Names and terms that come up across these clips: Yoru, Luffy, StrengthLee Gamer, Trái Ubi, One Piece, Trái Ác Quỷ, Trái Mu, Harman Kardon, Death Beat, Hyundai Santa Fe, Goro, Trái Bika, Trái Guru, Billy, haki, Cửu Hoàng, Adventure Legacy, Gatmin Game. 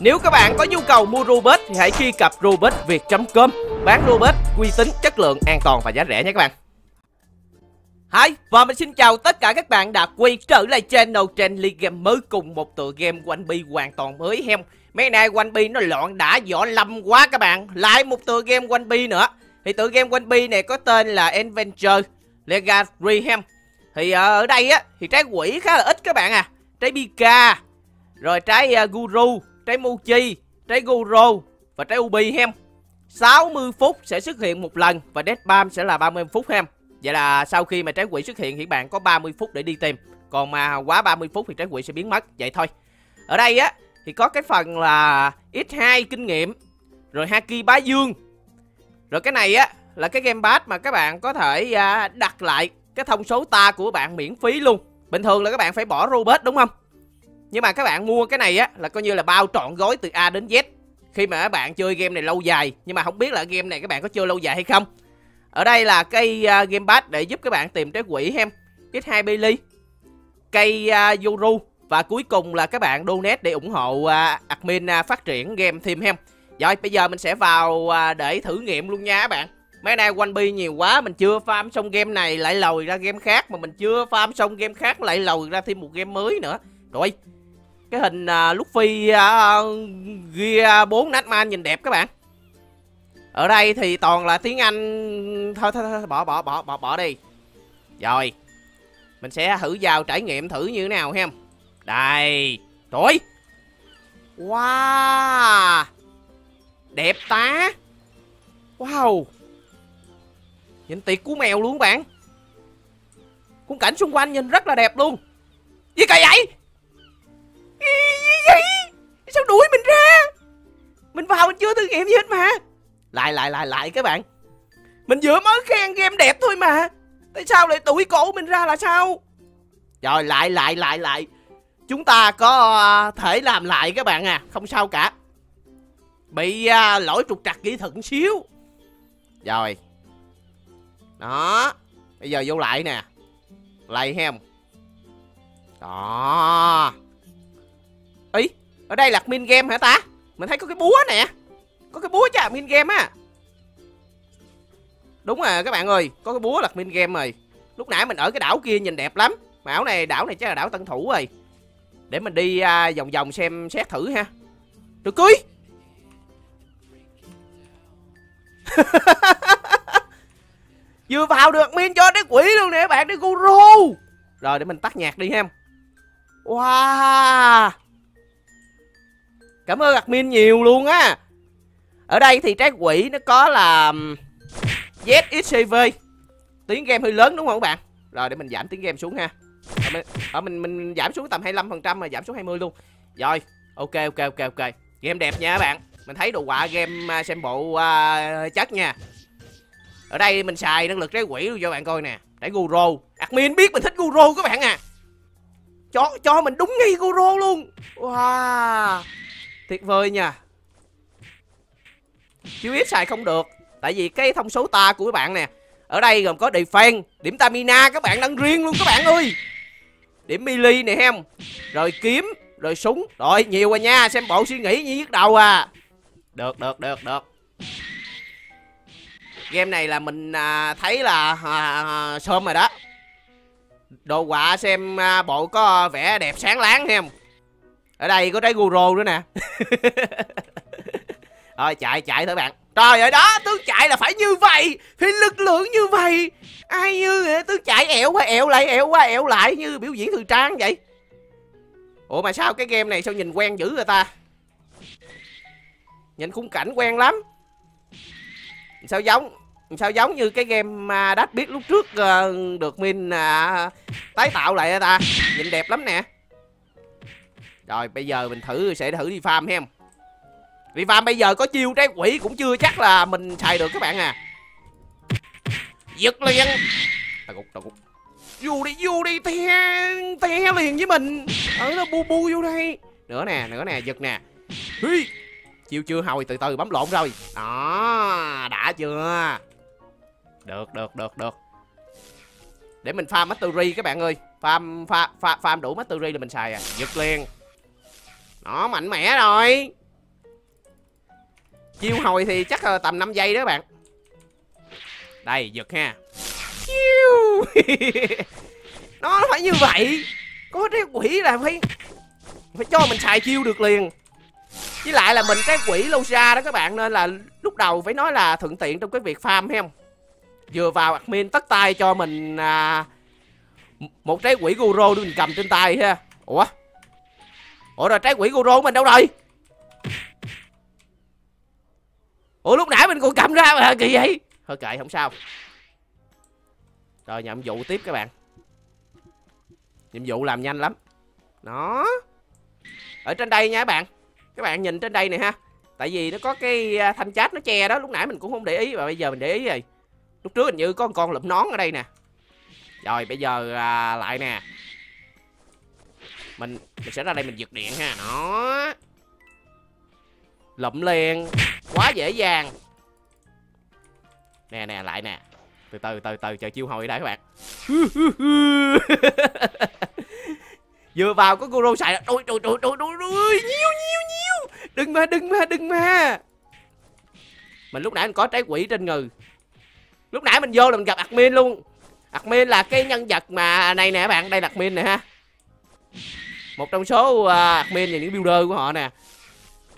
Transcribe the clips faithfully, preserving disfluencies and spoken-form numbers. Nếu các bạn có nhu cầu mua robot thì hãy truy cập robot viet chấm com, bán robot uy tín, chất lượng, an toàn và giá rẻ nha các bạn. Hi, và mình xin chào tất cả các bạn đã quay trở lại channel StrengthLee Gamer mới cùng một tựa game One Piece hoàn toàn mới hem. Mấy nay One Piece nó loạn đã võ lâm quá các bạn. Lại một tựa game One Piece nữa. Thì tựa game One Piece này có tên là Adventure Legacy hem. Thì ở đây á thì trái quỷ khá là ít các bạn à. Trái Bika, rồi trái Guru, trái Mu, trái Goro và trái Ubi hem. sáu mươi phút sẽ xuất hiện một lần và deadbam sẽ là ba mươi phút hem. Vậy là sau khi mà trái quỷ xuất hiện thì bạn có ba mươi phút để đi tìm. Còn mà quá ba mươi phút thì trái quỷ sẽ biến mất. Vậy thôi. Ở đây á thì có cái phần là nhân hai kinh nghiệm, rồi haki bá dương. Rồi cái này á là cái game pass mà các bạn có thể đặt lại cái thông số ta của bạn miễn phí luôn. Bình thường là các bạn phải bỏ robot đúng không? Nhưng mà các bạn mua cái này á là coi như là bao trọn gói từ A đến Z. Khi mà các bạn chơi game này lâu dài. Nhưng mà không biết là game này các bạn có chơi lâu dài hay không. Ở đây là cây uh, game pass để giúp các bạn tìm trái quỷ hem, nhân hai Billy, cây uh, Yoru. Và cuối cùng là các bạn donate để ủng hộ uh, admin uh, phát triển game thêm hem. Rồi bây giờ mình sẽ vào uh, để thử nghiệm luôn nha các bạn. Mấy nay One Piece nhiều quá, mình chưa farm xong game này lại lòi ra game khác. Mà mình chưa farm xong game khác lại lòi ra thêm một game mới nữa. Rồi cái hình uh, Luffy uh, Gear bốn Nitman nhìn đẹp các bạn. Ở đây thì toàn là tiếng Anh thôi, thôi, thôi bỏ bỏ bỏ bỏ bỏ đi. Rồi mình sẽ thử vào trải nghiệm thử như thế nào ha. Đây. Trời. Wow. Đẹp tá. Wow. Nhìn tiệt cú mèo luôn các bạn. Khung cảnh xung quanh nhìn rất là đẹp luôn. Gì kỳ vậy? Sao đuổi mình ra? Mình vào mình chưa thử nghiệm gì hết mà. Lại lại lại lại các bạn. Mình vừa mới khen game đẹp thôi mà. Tại sao lại tụi cổ mình ra là sao? Rồi lại lại lại lại. Chúng ta có thể làm lại các bạn à. Không sao cả. Bị uh, lỗi trục trặc kỹ thuật xíu. Rồi. Đó. Bây giờ vô lại nè. Lại hem. Đó. Ý. Ở đây là Gatmin Game hả ta? Mình thấy có cái búa nè. Có cái búa chứ à, min game á. Đúng rồi các bạn ơi. Có cái búa là min game rồi. Lúc nãy mình ở cái đảo kia nhìn đẹp lắm. Mà đảo này, đảo này chắc là đảo Tân Thủ rồi. Để mình đi à, vòng vòng xem xét thử ha. Được cưới. Vừa vào được min cho cái quỷ luôn nè các bạn. Cái Guru. Rồi để mình tắt nhạc đi ha. Wow. Cảm ơn admin nhiều luôn á. Ở đây thì trái quỷ nó có là Z X C V. Tiếng game hơi lớn đúng không các bạn? Rồi để mình giảm tiếng game xuống ha. Ở mình, mình mình giảm xuống tầm hai mươi lăm phần trăm mà giảm xuống hai mươi luôn. Rồi, ok ok ok ok. Game đẹp nha các bạn. Mình thấy đồ họa game xem bộ uh, chất nha. Ở đây mình xài năng lực trái quỷ luôn cho bạn coi nè. Trái Goro. Admin biết mình thích Goro các bạn à. Cho cho mình đúng ngay Goro luôn. Wow. Tuyệt vời nha. Chiêu ít xài không được. Tại vì cái thông số ta của các bạn nè. Ở đây gồm có defense, điểm stamina các bạn đang riêng luôn các bạn ơi. Điểm melee nè em. Rồi kiếm, rồi súng. Rồi nhiều rồi nha, xem bộ suy nghĩ như nhức đầu à. Được, được, được, được. Game này là mình à, thấy là à, à, sơm rồi đó. Đồ họa xem à, bộ có vẻ đẹp sáng láng em. Ở đây có trái Guru nữa nè. Rồi chạy chạy thôi bạn. Trời ơi đó, tướng chạy là phải như vậy. Phải lực lượng như vậy. Ai như tướng chạy ẹo qua ẹo lại ẹo qua ẹo lại như biểu diễn thời trang vậy. Ủa mà sao cái game này sao nhìn quen dữ rồi ta. Nhìn khung cảnh quen lắm. Sao giống Sao giống như cái game Death Beat lúc trước được mình tái tạo lại rồi ta. Nhìn đẹp lắm nè. Rồi bây giờ mình thử sẽ thử đi farm em. Vì farm bây giờ có chiêu trái quỷ cũng chưa chắc là mình xài được các bạn à. Giật liền. Tao gục, tao gục. Vô đi, vô đi, te, te liền với mình. Ở đó bu bu vô đây. Nữa nè, nữa nè, giật nè. Hi. Chiêu chưa hồi, từ từ bấm lộn rồi. Đó, đã chưa. Được, được, được, được. Để mình farm mastery các bạn ơi. Farm, farm, farm, farm đủ mastery là mình xài à. Giật liền. Nó mạnh mẽ rồi. Chiêu hồi thì chắc là tầm năm giây đó bạn. Đây, giật ha. Nó phải như vậy. Có trái quỷ là phải phải cho mình xài chiêu được liền. Với lại là mình trái quỷ lâu ra đó các bạn, nên là lúc đầu phải nói là thuận tiện trong cái việc farm hay không. Vừa vào admin tất tay cho mình à, một trái quỷ Goro để mình cầm trên tay ha. Ủa? Ủa rồi trái quỷ Goro của mình đâu rồi? Ủa lúc nãy mình còn cầm ra mà kỳ vậy? Thôi kệ không sao. Rồi nhiệm vụ tiếp các bạn. Nhiệm vụ làm nhanh lắm. Đó. Ở trên đây nha các bạn. Các bạn nhìn trên đây này ha. Tại vì nó có cái thanh chat nó che đó. Lúc nãy mình cũng không để ý. Và bây giờ mình để ý rồi. Lúc trước hình như có một con lụm nón ở đây nè. Rồi bây giờ à, lại nè. Mình, mình sẽ ra đây mình giật điện ha. Đó. Lụm liền. Quá dễ dàng. Nè nè lại nè. Từ từ từ từ chờ chiêu hồi đây các bạn. Vừa vào có Goro xài. Ôi trời trời trời ơi. Nhiêu nhiêu nhiêu. Đừng mà đừng mà đừng mà. Mình lúc nãy mình có trái quỷ trên ngừ. Lúc nãy mình vô là mình gặp admin luôn. Admin là cái nhân vật mà này nè các bạn. Đây là admin nè ha. Một trong số uh, admin và những builder của họ nè.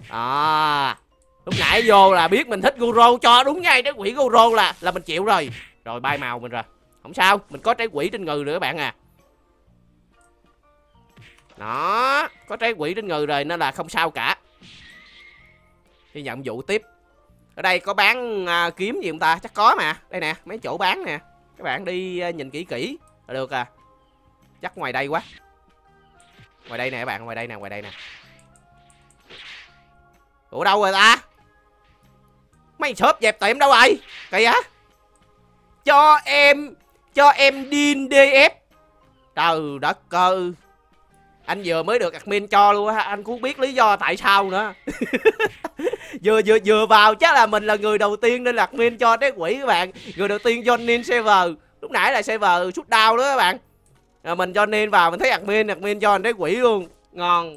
À, lúc nãy vô là biết mình thích Goro. Cho đúng ngay trái quỷ Goro là là mình chịu rồi. Rồi bay màu mình rồi. Không sao. Mình có trái quỷ trên ngừ rồi các bạn à. Đó. Có trái quỷ trên ngừ rồi nên là không sao cả. Đi nhận vụ tiếp. Ở đây có bán à, kiếm gì không ta? Chắc có mà. Đây nè. Mấy chỗ bán nè. Các bạn đi à, nhìn kỹ kỹ là được à. Chắc ngoài đây quá. Ngoài đây nè các bạn. Ngoài đây nè. Ngoài đây nè. Ủa đâu rồi ta? Mấy shop dẹp tiệm đâu rồi? Kì á. Cho em. Cho em điên đê ép. Trời đất ơi. Anh vừa mới được admin cho luôn á. Anh cũng không biết lý do tại sao nữa. Vừa vừa vừa vào chắc là mình là người đầu tiên nên là admin cho trái quỷ các bạn. Người đầu tiên join server. Lúc nãy là server shoot down đó các bạn. Rồi mình join vào mình thấy admin. Admin cho trái quỷ luôn. Ngon.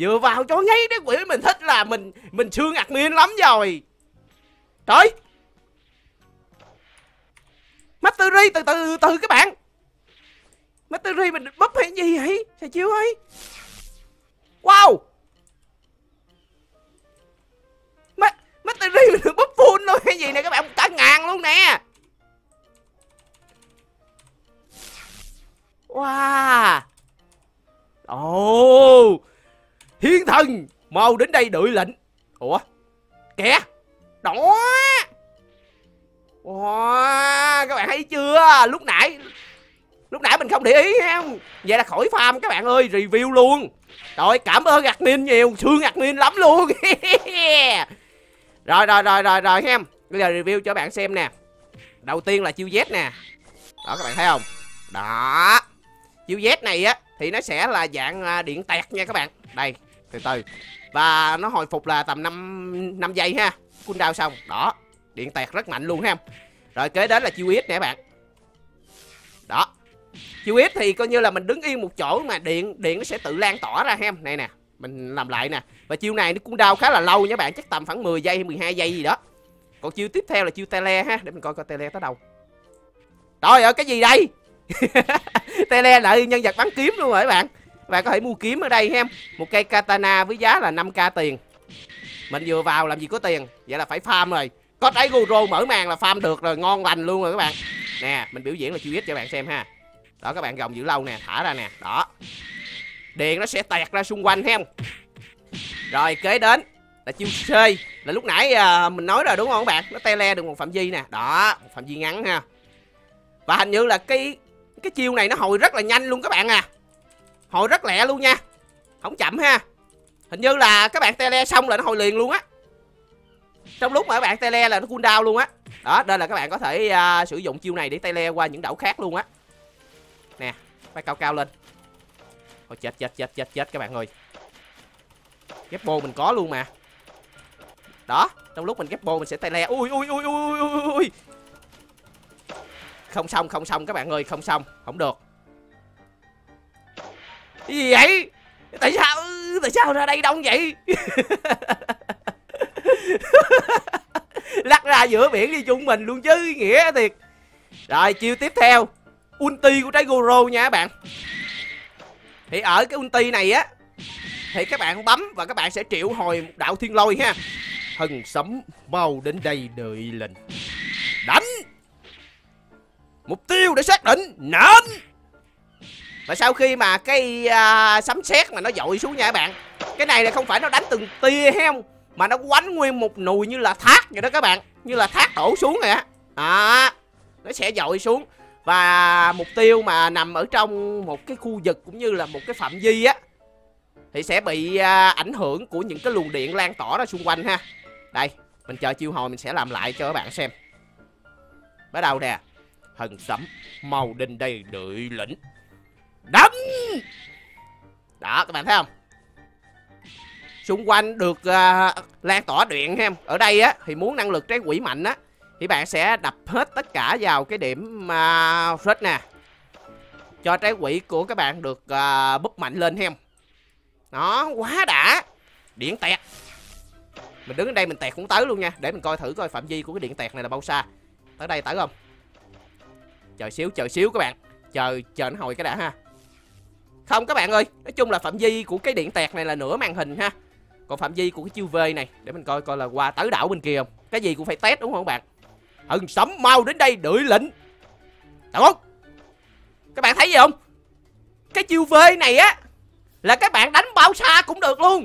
Vừa vào cho ngay trái quỷ mình thích là mình mình thương admin lắm rồi. Trời. Mastery từ từ từ các bạn. Mastery mình búp hay gì vậy? Sao chiếu ấy. Wow. Mastery mình được búp full luôn hay gì nè các bạn. Cả ngàn luôn nè. Wow. Ồ oh. Thiên thần mau đến đây đợi lệnh. Ủa kìa. Đó. Wow, các bạn thấy chưa? Lúc nãy Lúc nãy mình không để ý ha. Vậy là khỏi farm các bạn ơi. Review luôn. Rồi cảm ơn admin nhiều. Thương admin lắm luôn. Rồi rồi rồi rồi rồi ha. Bây giờ review cho bạn xem nè. Đầu tiên là chiêu Z nè. Đó các bạn thấy không? Đó. Chiêu Z này á thì nó sẽ là dạng điện tẹt nha các bạn. Đây từ từ. Và nó hồi phục là tầm năm giây ha. Cooldown xong. Đó. Điện tẹt rất mạnh luôn ha. Rồi kế đến là chiêu X nè các bạn. Đó. Chiêu X thì coi như là mình đứng yên một chỗ mà điện điện nó sẽ tự lan tỏa ra ha. Này nè, mình làm lại nè. Và chiêu này nó cũng đau khá là lâu nha bạn, chắc tầm khoảng mười giây hay mười hai giây gì đó. Còn chiêu tiếp theo là chiêu tele ha, để mình coi coi tele tới đâu. Trời ơi cái gì đây? Tele lại nhân vật bắn kiếm luôn rồi các bạn. Và có thể mua kiếm ở đây ha. Một cây katana với giá là năm k tiền. Mình vừa vào làm gì có tiền, vậy là phải farm rồi. Có trái Goro mở màn là farm được rồi, ngon lành luôn rồi các bạn. Nè, mình biểu diễn là chiêu ít cho các bạn xem ha. Đó các bạn gồng giữ lâu nè, thả ra nè, đó. Điện nó sẽ tẹt ra xung quanh ha. Rồi kế đến là chiêu C, là lúc nãy à, mình nói rồi đúng không các bạn? Nó tele được một phạm vi nè, đó, một phạm vi ngắn ha. Và hình như là cái cái chiêu này nó hồi rất là nhanh luôn các bạn à. Hồi rất lẹ luôn nha. Không chậm ha. Hình như là các bạn tele xong là nó hồi liền luôn á. Trong lúc mà các bạn tele là nó cooldown luôn á. Đó, nên là các bạn có thể à, sử dụng chiêu này để tele qua những đảo khác luôn á. Nè, phải cao cao lên. Thôi chết chết chết chết chết các bạn ơi. Ghép bô mình có luôn mà. Đó, trong lúc mình ghép bô mình sẽ tele. Ui ui ui ui ui ui. Không xong, không xong các bạn ơi, không xong, không được. Cái gì vậy? Tại sao? tại sao ra đây đông vậy? Lắc ra giữa biển đi chúng mình luôn chứ, nghĩa thiệt. Rồi chiêu tiếp theo, ulti của Trái Goro nha các bạn. Thì ở cái ulti này á thì các bạn bấm và các bạn sẽ triệu hồi đạo thiên lôi ha. Thần sấm mau đến đây đợi lệnh. Đánh. Mục tiêu để xác định. Nện. Và sau khi mà cái à, sấm sét mà nó dội xuống nha các bạn, cái này là không phải nó đánh từng tia hay không, mà nó quánh nguyên một nùi như là thác vậy đó các bạn. Như là thác đổ xuống này á. À, nó sẽ dội xuống. Và mục tiêu mà nằm ở trong một cái khu vực cũng như là một cái phạm vi á thì sẽ bị à, ảnh hưởng của những cái luồng điện lan tỏa ra xung quanh ha. Đây, mình chờ chiêu hồi mình sẽ làm lại cho các bạn xem. Bắt đầu nè. Thần sấm màu đinh đây đợi lĩnh. Đấm. Đó các bạn thấy không? Xung quanh được à, lan tỏa điện ha. Ở đây á thì muốn năng lực trái quỷ mạnh á thì bạn sẽ đập hết tất cả vào cái điểm à, rết nè. Cho trái quỷ của các bạn được à, búp mạnh lên ha. Đó, quá đã. Điện tẹt. Mình đứng ở đây mình tẹt cũng tới luôn nha. Để mình coi thử coi phạm vi của cái điện tẹt này là bao xa. Tới đây tới không? Chờ xíu, chờ xíu các bạn. Chờ, chờ nó hồi cái đã ha. Không các bạn ơi. Nói chung là phạm vi của cái điện tẹt này là nửa màn hình ha. Còn phạm vi của cái chiêu V này, để mình coi coi là qua tới đảo bên kia không. Cái gì cũng phải test đúng không các bạn? Hừng sấm mau đến đây đợi lệnh. Đúng không? Các bạn thấy gì không? Cái chiêu V này á là các bạn đánh bao xa cũng được luôn.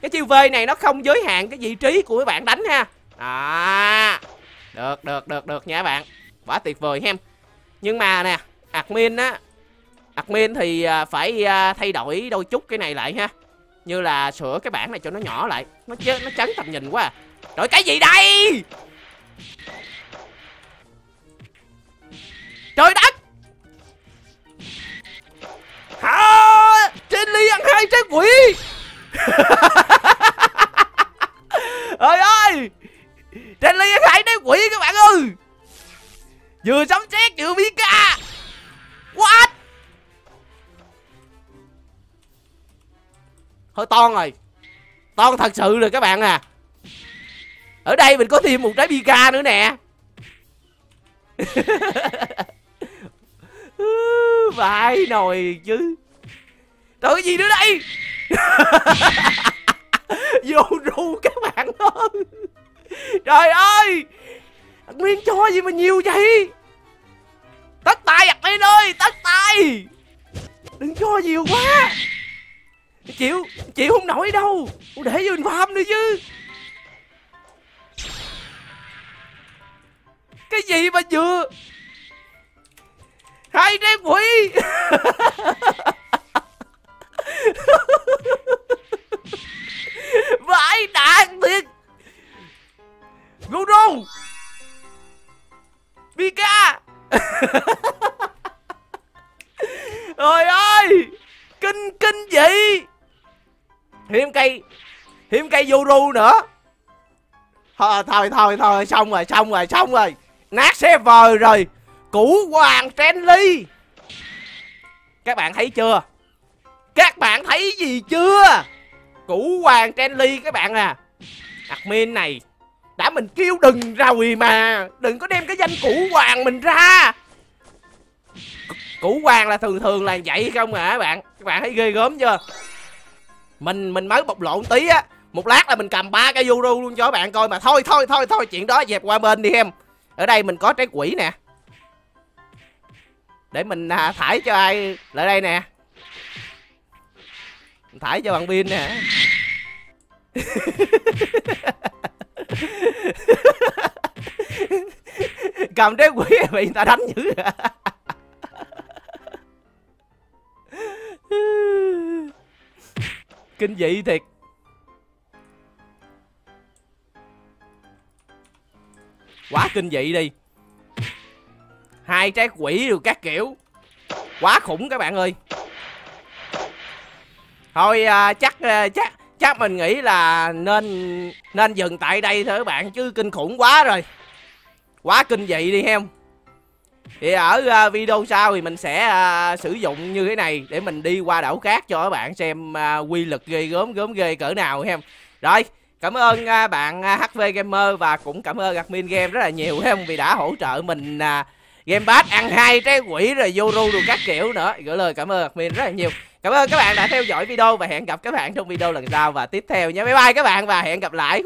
Cái chiêu V này nó không giới hạn cái vị trí của các bạn đánh ha. À, được, được, được, được nha các bạn. Quá tuyệt vời ha. Nhưng mà nè, admin á, admin thì phải thay đổi đôi chút cái này lại ha. Như là sửa cái bảng này cho nó nhỏ lại. Nó chớ, nó chấn tầm nhìn quá à. Rồi cái gì đây? Trời đất. Hả? Trên ly ăn hai trái quỷ. Ơi ơi. Trên ly ăn hai trái quỷ các bạn ơi. Vừa sấm sét vừa Bika. What? Thôi ton rồi. Ton thật sự rồi các bạn à. Ở đây mình có thêm một trái Bika nữa nè. Vãi nồi chứ. Trời cái gì nữa đây? Yoru các bạn ơi. Trời ơi. Admin cho gì mà nhiều vậy? Tắt tay Admin ơi, tắt tay. Đừng cho nhiều quá. Chịu, chịu không nổi đâu. Để vô farm nữa chứ. Cái gì mà vừa hai trái quỷ. Vãi đạn thiệt. Guru Bika. Trời ơi. Kinh kinh gì. Thêm cây, thêm cây Yoru nữa. Thôi thôi thôi thôi. Xong rồi xong rồi xong rồi. Nát server rồi. Củ hoàng StrengthLee. Các bạn thấy chưa? Các bạn thấy gì chưa? Củ hoàng StrengthLee các bạn à. Admin này đã mình kêu đừng ra quỳ mà. Đừng có đem cái danh củ hoàng mình ra. Củ hoàng là thường thường là vậy không à các bạn. Các bạn thấy ghê gớm chưa? Mình mình mới bộc lộn tí á. Một lát là mình cầm ba cái Yoru luôn cho các bạn coi. Mà thôi thôi thôi thôi. Chuyện đó dẹp qua bên đi em. Ở đây mình có trái quỷ nè. Để mình à, thải cho ai lại đây nè. Mình thải cho bạn Bin nè. Cầm trái quỷ bị người ta đánh dữ. Kinh dị thiệt. Quá kinh dị đi. Hai trái quỷ rồi các kiểu. Quá khủng các bạn ơi. Thôi à, chắc chắc chắc mình nghĩ là nên nên dừng tại đây thôi các bạn, chứ kinh khủng quá rồi. Quá kinh dị đi em. Thì ở video sau thì mình sẽ uh, sử dụng như thế này để mình đi qua đảo khác cho các bạn xem uh, quy lực ghê gớm gớm ghê cỡ nào em. Rồi, cảm ơn uh, bạn hát vê Gamer và cũng cảm ơn Gatmin Game rất là nhiều em vì đã hỗ trợ mình uh, Game Pass ăn hai trái quỷ rồi Yoru rồi các kiểu nữa. Gửi lời cảm ơn Gatmin rất là nhiều. Cảm ơn các bạn đã theo dõi video và hẹn gặp các bạn trong video lần sau và tiếp theo nha. Bye bye các bạn và hẹn gặp lại.